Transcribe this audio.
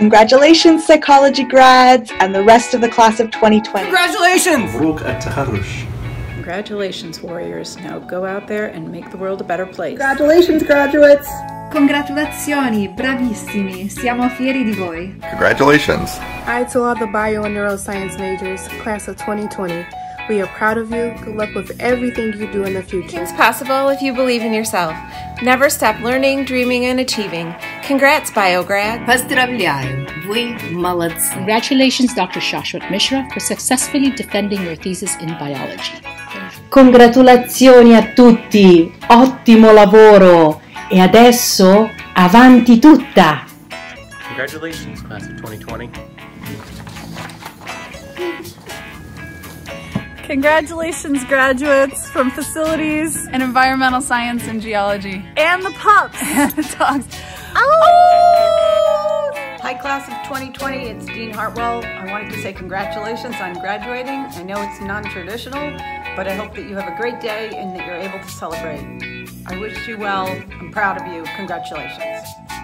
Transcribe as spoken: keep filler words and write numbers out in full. Congratulations, psychology grads, and the rest of the class of twenty twenty. Congratulations! Congratulations, warriors. Now go out there and make the world a better place. Congratulations, graduates! Congratulazioni, bravissimi, siamo fieri di voi. Congratulations! Hi to all the bio and neuroscience majors, class of twenty twenty. We are proud of you. Good luck with everything you do in the future. It's possible if you believe in yourself. Never stop learning, dreaming, and achieving. Congrats, BioGrad. Поздравляю. Вы молодцы. Congratulations, Doctor Shashwat Mishra, for successfully defending your thesis in biology. Congratulazioni a tutti. Ottimo lavoro. E adesso, avanti tutta. Congratulations, class of twenty twenty. Congratulations, graduates from facilities and environmental science and geology. And the pups. And the dogs. Oh! Hi, class of twenty twenty. It's Dean Hartwell. I wanted to say congratulations on graduating. I know it's non-traditional, but I hope that you have a great day and that you're able to celebrate. I wish you well. I'm proud of you. Congratulations.